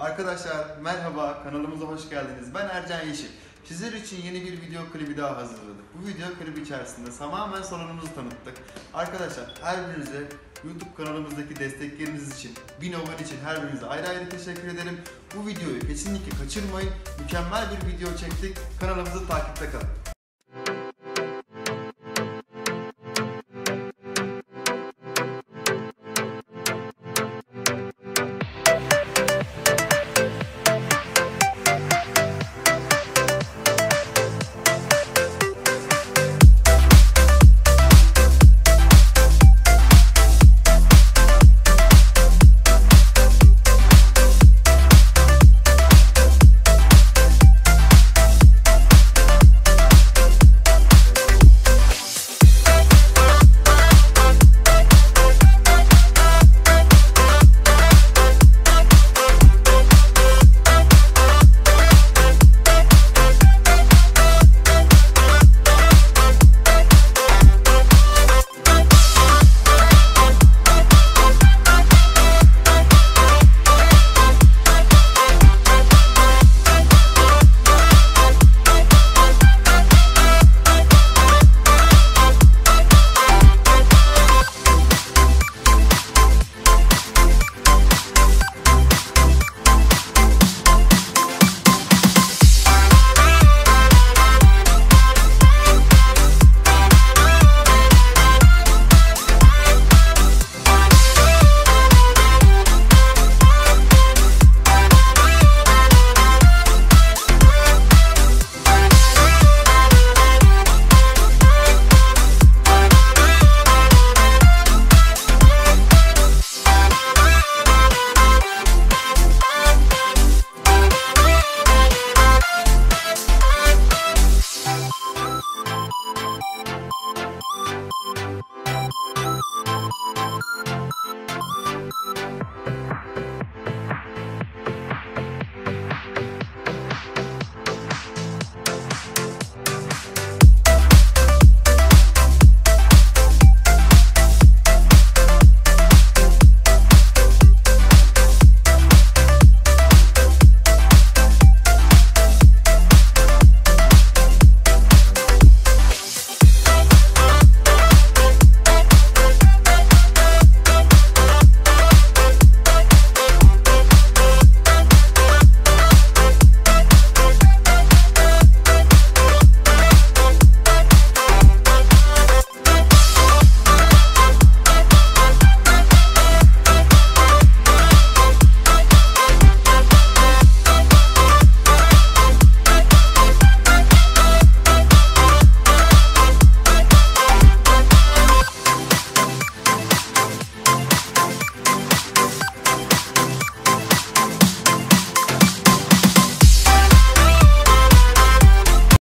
Arkadaşlar merhaba, kanalımıza hoş geldiniz. Ben Ercan Yeşil. Sizler için yeni bir video klibi daha hazırladık. Bu video klibi içerisinde tamamen salonumuzu tanıttık. Arkadaşlar her birinize YouTube kanalımızdaki destekleriniz için, 1000 abone için her birinize ayrı ayrı teşekkür ederim. Bu videoyu kesinlikle kaçırmayın. Mükemmel bir video çektik. Kanalımızı takipte kalın.